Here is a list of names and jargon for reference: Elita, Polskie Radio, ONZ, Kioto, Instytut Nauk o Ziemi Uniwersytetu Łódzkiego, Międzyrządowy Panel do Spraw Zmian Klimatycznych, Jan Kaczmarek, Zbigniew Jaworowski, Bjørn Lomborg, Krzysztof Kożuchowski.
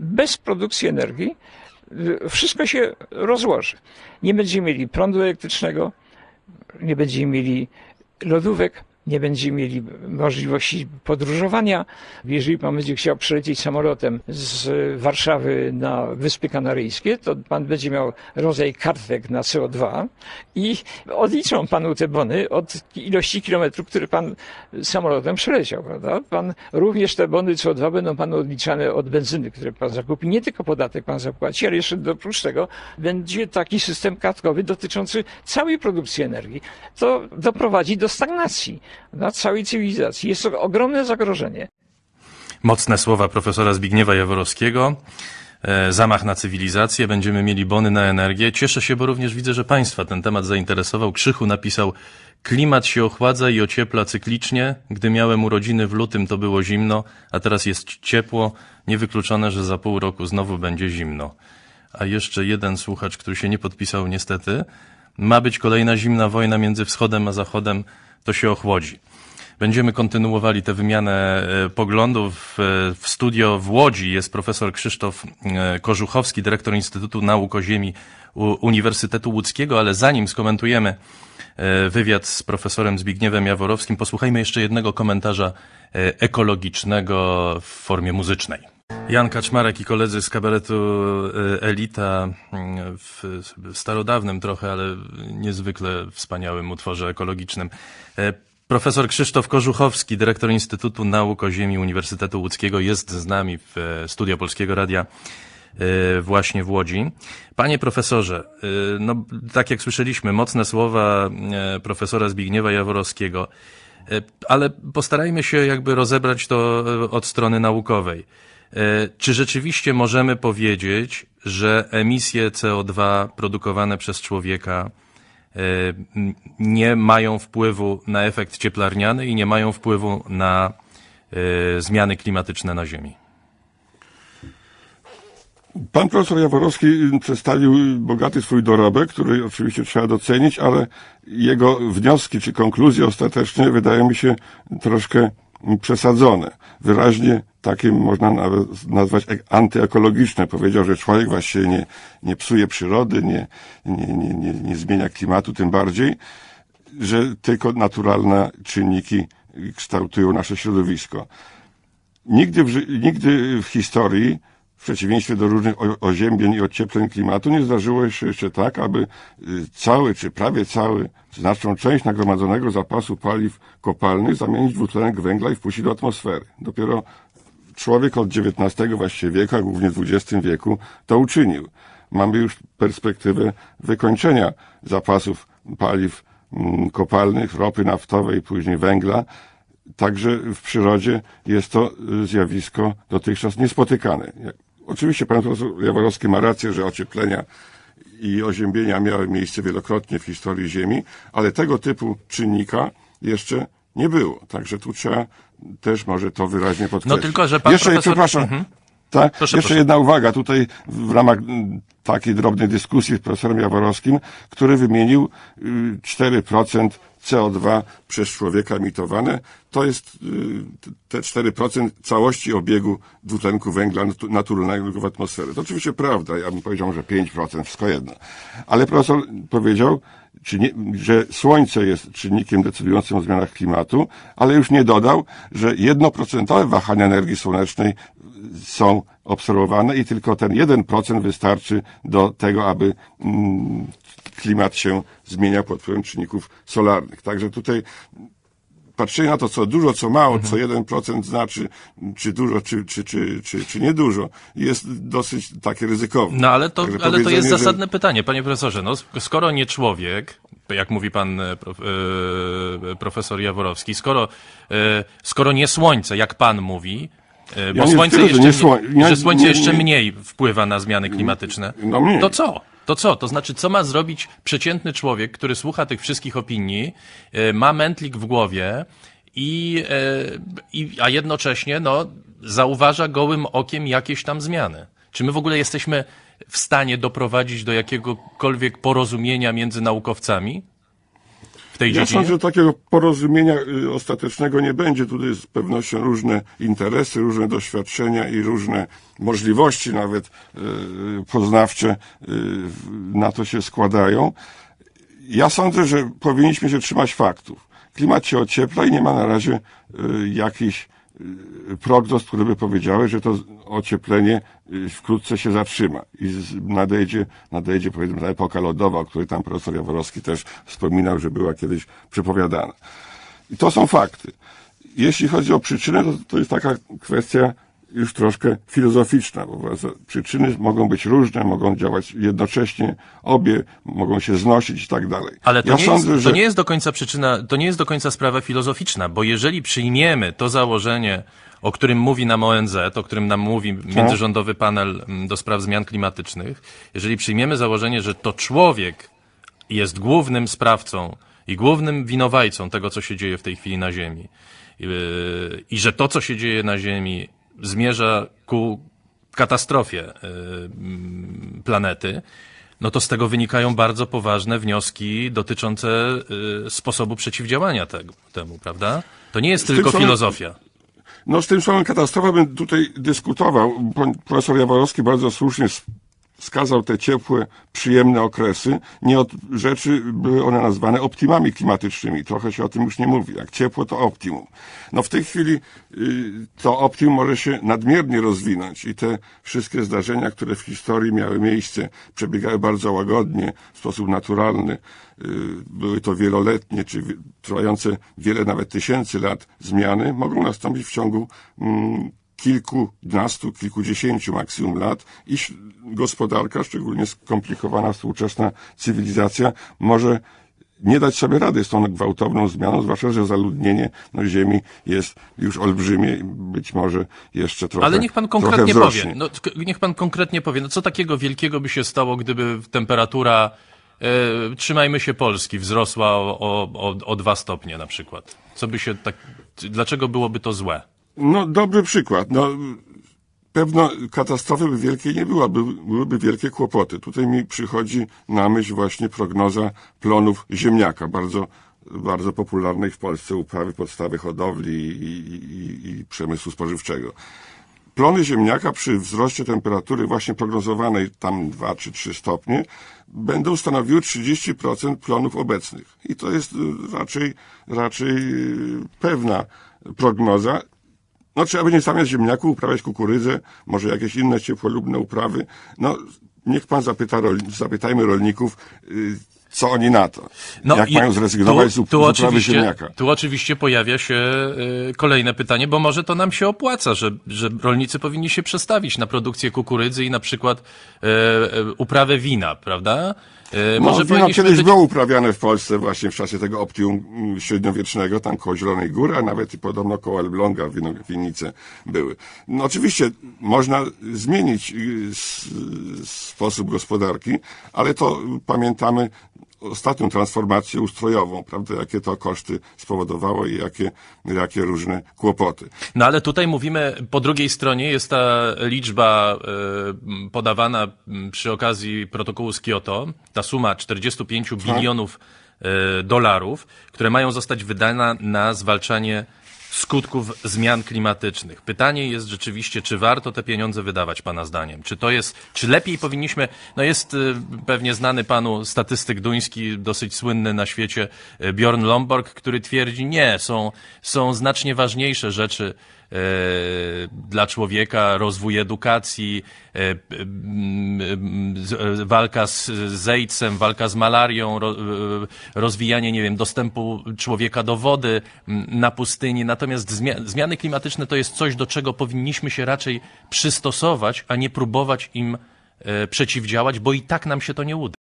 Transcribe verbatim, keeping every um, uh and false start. bez produkcji energii wszystko się rozłoży. Nie będziemy mieli prądu elektrycznego, nie będziemy mieli lodówek, nie będziemy mieli możliwości podróżowania. Jeżeli pan będzie chciał przelecieć samolotem z Warszawy na Wyspy Kanaryjskie, to pan będzie miał rodzaj kartek na C O dwa i odliczą panu te bony od ilości kilometrów, które pan samolotem przeleciał, prawda? Pan, również te bony C O dwa będą panu odliczane od benzyny, które pan zakupi. Nie tylko podatek pan zapłaci, ale jeszcze oprócz tego będzie taki system kartkowy dotyczący całej produkcji energii. To doprowadzi do stagnacji na całej cywilizacji. Jest to ogromne zagrożenie. Mocne słowa profesora Zbigniewa Jaworowskiego. E, zamach na cywilizację, będziemy mieli bony na energię. Cieszę się, bo również widzę, że państwa ten temat zainteresował. Krzychu napisał: klimat się ochładza i ociepla cyklicznie. Gdy miałem urodziny w lutym, to było zimno, a teraz jest ciepło. Niewykluczone, że za pół roku znowu będzie zimno. A jeszcze jeden słuchacz, który się nie podpisał niestety. Ma być kolejna zimna wojna między wschodem a zachodem. To się ochłodzi. Będziemy kontynuowali tę wymianę poglądów. W studio w Łodzi jest profesor Krzysztof Kożuchowski, dyrektor Instytutu Nauk o Ziemi Uniwersytetu Łódzkiego, ale zanim skomentujemy wywiad z profesorem Zbigniewem Jaworowskim, posłuchajmy jeszcze jednego komentarza ekologicznego w formie muzycznej. Jan Kaczmarek i koledzy z kabaretu Elita w starodawnym trochę, ale niezwykle wspaniałym utworze ekologicznym. Profesor Krzysztof Kożuchowski, dyrektor Instytutu Nauk o Ziemi Uniwersytetu Łódzkiego, jest z nami w studio Polskiego Radia właśnie w Łodzi. Panie profesorze, no tak jak słyszeliśmy, mocne słowa profesora Zbigniewa Jaworowskiego, ale postarajmy się jakby rozebrać to od strony naukowej. Czy rzeczywiście możemy powiedzieć, że emisje C O dwa produkowane przez człowieka nie mają wpływu na efekt cieplarniany i nie mają wpływu na zmiany klimatyczne na Ziemi? Pan profesor Jaworowski przedstawił bogaty swój dorobek, który oczywiście trzeba docenić, ale jego wnioski czy konkluzje ostatecznie wydają mi się troszkę przesadzone. Wyraźnie takim można nawet nazwać antyekologiczne. Powiedział, że człowiek właściwie nie, nie psuje przyrody, nie, nie, nie, nie, nie zmienia klimatu, tym bardziej, że tylko naturalne czynniki kształtują nasze środowisko. Nigdy w, nigdy w historii, w przeciwieństwie do różnych oziębień i ociepleń klimatu, nie zdarzyło się jeszcze tak, aby cały, czy prawie cały, znaczną część nagromadzonego zapasu paliw kopalnych zamienić w dwutlenek węgla i wpuścić do atmosfery. Dopiero człowiek od dziewiętnastego właściwie wieku, a głównie dwudziestego wieku, to uczynił. Mamy już perspektywę wykończenia zapasów paliw kopalnych, ropy naftowej, później węgla. Także w przyrodzie jest to zjawisko dotychczas niespotykane. Oczywiście pan profesor Jaworowski ma rację, że ocieplenia i oziębienia miały miejsce wielokrotnie w historii Ziemi, ale tego typu czynnika jeszcze nie było. Także tu trzeba też może to wyraźnie podkreślić. No tylko, że pan jeszcze, profesor... przepraszam, mhm. tak, proszę, jeszcze proszę. jedna uwaga tutaj w ramach takiej drobnej dyskusji z profesorem Jaworowskim, który wymienił cztery procent C O dwa przez człowieka emitowane. To jest te cztery procent całości obiegu dwutlenku węgla naturalnego w atmosferze. To oczywiście prawda, ja bym powiedział, że pięć procent, wszystko jedno. Ale profesor powiedział, czy nie, że słońce jest czynnikiem decydującym o zmianach klimatu, ale już nie dodał, że jednoprocentowe wahania energii słonecznej są obserwowane i tylko ten jeden procent wystarczy do tego, aby mm, klimat się zmienia pod wpływem czynników solarnych. Także tutaj patrzenie na to, co dużo, co mało, mhm. co jeden procent znaczy, czy dużo, czy, czy, czy, czy, czy niedużo, jest dosyć takie ryzykowne. No ale to, ale to jest zasadne że... pytanie, panie profesorze. No, skoro nie człowiek, jak mówi pan profesor Jaworowski, skoro, skoro nie słońce, jak pan mówi, bo ja słońce, tyle, jeszcze, że sło... ja, że słońce nie, nie, jeszcze mniej wpływa na zmiany klimatyczne, no to co? To co? To znaczy, co ma zrobić przeciętny człowiek, który słucha tych wszystkich opinii, ma mętlik w głowie, i, i, a jednocześnie no, zauważa gołym okiem jakieś tam zmiany? Czy my w ogóle jesteśmy w stanie doprowadzić do jakiegokolwiek porozumienia między naukowcami? tej dziedzinie? Ja sądzę, że takiego porozumienia ostatecznego nie będzie. Tutaj z pewnością różne interesy, różne doświadczenia i różne możliwości nawet poznawcze na to się składają. Ja sądzę, że powinniśmy się trzymać faktów. Klimat się ociepla i nie ma na razie jakichś prognoz, które by powiedziały, że to ocieplenie wkrótce się zatrzyma i nadejdzie, nadejdzie powiedzmy ta epoka lodowa, o której tam profesor Jaworowski też wspominał, że była kiedyś przepowiadana. I to są fakty. Jeśli chodzi o przyczynę, to, to jest taka kwestia już troszkę filozoficzna, bo przyczyny mogą być różne, mogą działać jednocześnie, obie mogą się znosić i tak dalej. Ale to, ja nie, sądzę, jest, to że... nie jest do końca przyczyna, to nie jest do końca sprawa filozoficzna, bo jeżeli przyjmiemy to założenie, o którym mówi nam O N Z, o którym nam mówi Międzyrządowy Panel do Spraw Zmian Klimatycznych, jeżeli przyjmiemy założenie, że to człowiek jest głównym sprawcą i głównym winowajcą tego, co się dzieje w tej chwili na Ziemi, i, i że to, co się dzieje na Ziemi, zmierza ku katastrofie y, planety, no to z tego wynikają bardzo poważne wnioski dotyczące y, sposobu przeciwdziałania tego, temu, prawda? To nie jest tylko filozofia. No z tym słowem katastrofa bym tutaj dyskutował. Profesor Jaworowski bardzo słusznie wskazał te ciepłe, przyjemne okresy. Nie od rzeczy były one nazwane optimami klimatycznymi. Trochę się o tym już nie mówi. Jak ciepło, to optimum. No w tej chwili y, to optimum może się nadmiernie rozwinąć i te wszystkie zdarzenia, które w historii miały miejsce, przebiegały bardzo łagodnie, w sposób naturalny. Y, były to wieloletnie, czy trwające wiele, nawet tysięcy lat zmiany, mogą nastąpić w ciągu mm, kilkunastu, kilkudziesięciu maksimum lat i gospodarka, szczególnie skomplikowana współczesna cywilizacja, może nie dać sobie rady z tą gwałtowną zmianą, zwłaszcza, że zaludnienie no, Ziemi jest już olbrzymie i być może jeszcze trochę Ale niech pan konkretnie powie, no, niech pan konkretnie powie, no co takiego wielkiego by się stało, gdyby temperatura, e, trzymajmy się Polski, wzrosła o, o, o dwa stopnie na przykład? Co by się tak, dlaczego byłoby to złe? No, dobry przykład. No, pewno katastrofy by wielkiej nie byłaby, byłyby wielkie kłopoty. Tutaj mi przychodzi na myśl właśnie prognoza plonów ziemniaka, bardzo, bardzo popularnej w Polsce uprawy podstawy hodowli i, i, i przemysłu spożywczego. Plony ziemniaka przy wzroście temperatury właśnie prognozowanej tam dwa czy trzy stopnie będą stanowiły trzydzieści procent plonów obecnych. I to jest raczej, raczej pewna prognoza. No trzeba będzie zamiast ziemniaków uprawiać kukurydzę, może jakieś inne ciepłolubne uprawy. No niech pan zapyta, zapytajmy rolników, co oni na to. No jak mają zrezygnować tu, z, tu z uprawy ziemniaka. Tu oczywiście pojawia się kolejne pytanie, bo może to nam się opłaca, że, że rolnicy powinni się przestawić na produkcję kukurydzy i na przykład e, uprawę wina, prawda? E, no, może wino kiedyś być... było uprawiane w Polsce właśnie w czasie tego optimum średniowiecznego, tam koło Zielonej Góry, a nawet i podobno koło Elbląga wino, winnice były. No oczywiście można zmienić s, sposób gospodarki, ale to pamiętamy ostatnią transformację ustrojową, prawda, jakie to koszty spowodowało i jakie, jakie różne kłopoty. No ale tutaj mówimy, po drugiej stronie jest ta liczba y, podawana przy okazji protokołu z Kioto, ta suma czterdziestu pięciu bilionów y, dolarów, które mają zostać wydane na zwalczanie skutków zmian klimatycznych. Pytanie jest rzeczywiście, czy warto te pieniądze wydawać, pana zdaniem? Czy to jest, czy lepiej powinniśmy, no jest pewnie znany panu statystyk duński, dosyć słynny na świecie, Bjørn Lomborg, który twierdzi, nie, są, są znacznie ważniejsze rzeczy e, dla człowieka, rozwój edukacji, e, e, e, walka z, z AIDS-em, walka z malarią, ro, rozwijanie, nie wiem, dostępu człowieka do wody na pustyni, na Natomiast zmiany klimatyczne to jest coś, do czego powinniśmy się raczej przystosować, a nie próbować im przeciwdziałać, bo i tak nam się to nie uda.